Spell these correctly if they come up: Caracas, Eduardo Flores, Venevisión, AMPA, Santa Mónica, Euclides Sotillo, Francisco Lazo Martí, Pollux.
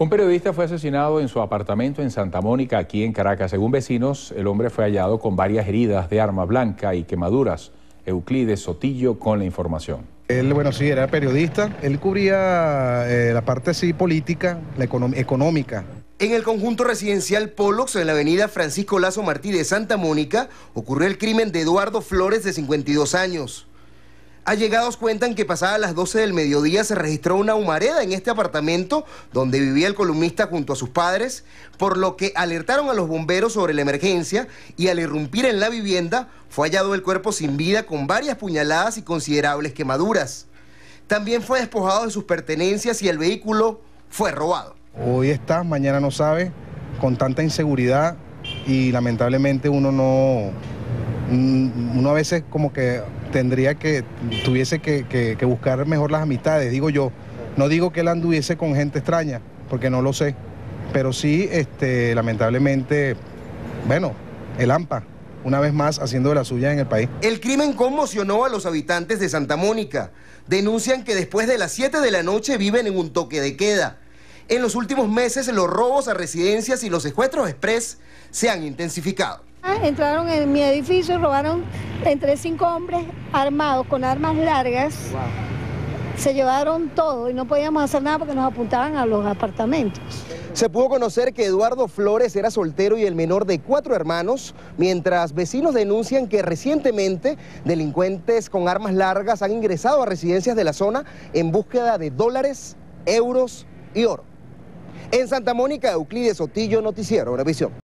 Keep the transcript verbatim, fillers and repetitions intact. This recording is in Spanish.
Un periodista fue asesinado en su apartamento en Santa Mónica, aquí en Caracas. Según vecinos, el hombre fue hallado con varias heridas de arma blanca y quemaduras. Euclides Sotillo con la información. Él, bueno, sí, era periodista. Él cubría eh, la parte sí política, la econom- económica. En el conjunto residencial Pollux, en la avenida Francisco Lazo Martí de Santa Mónica, ocurrió el crimen de Eduardo Flores, de cincuenta y dos años. Allegados cuentan que pasadas las doce del mediodía se registró una humareda en este apartamento donde vivía el columnista junto a sus padres, por lo que alertaron a los bomberos sobre la emergencia y al irrumpir en la vivienda fue hallado el cuerpo sin vida con varias puñaladas y considerables quemaduras. También fue despojado de sus pertenencias y el vehículo fue robado. Hoy está, mañana no sabe, con tanta inseguridad y lamentablemente uno no, uno a veces como que tendría que, tuviese que, que, que buscar mejor las amistades, digo yo. No digo que él anduviese con gente extraña, porque no lo sé, pero sí, este, lamentablemente, bueno, el AMPA, una vez más haciendo de la suya en el país. El crimen conmocionó a los habitantes de Santa Mónica. Denuncian que después de las siete de la noche viven en un toque de queda. En los últimos meses los robos a residencias y los secuestros express se han intensificado. Entraron en mi edificio y robaron entre cinco hombres armados con armas largas. Wow. Se llevaron todo y no podíamos hacer nada porque nos apuntaban a los apartamentos. Se pudo conocer que Eduardo Flores era soltero y el menor de cuatro hermanos, mientras vecinos denuncian que recientemente delincuentes con armas largas han ingresado a residencias de la zona en búsqueda de dólares, euros y oro. En Santa Mónica, Euclides Sotillo, Noticiero Venevisión.